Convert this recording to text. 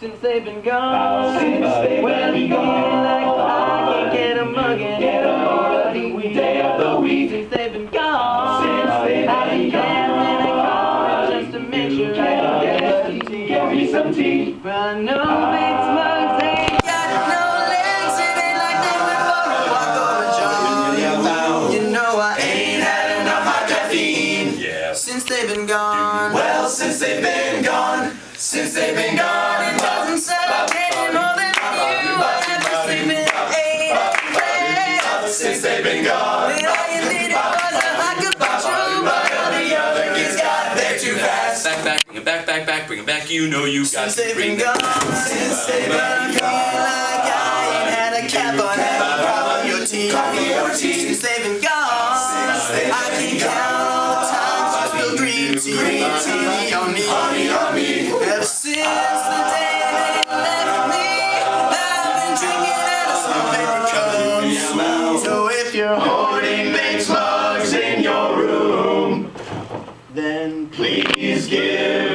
since they've been gone. When we go, like I can't get a muggin' every day of the week. Since they've been gone, I've been gambling and calling just to make sure I get some tea. Give me some tea. But I know it's mugs ain't got no legs. It ain't like they went for a walk over John. You know I ain't had enough hot caffeine. Yeah. Since they've been gone. Well, since they've been gone. Since they've been gone, it wasn't so any more than you ever sleeping 8 hours. Since they've been gone, and all you needed was a hot goodbye true, but all the other kids got there too fast. Back, bring it back, bring it back. You know you got to bring it back. Since they've been gone, like I ain't had a cap on every problem your team. Since they've been gone, I can count all the times I spilled green tea on me, on me. Since the day they left me, I've been drinking out of some cups. So if you're holding big slugs in your room, then please give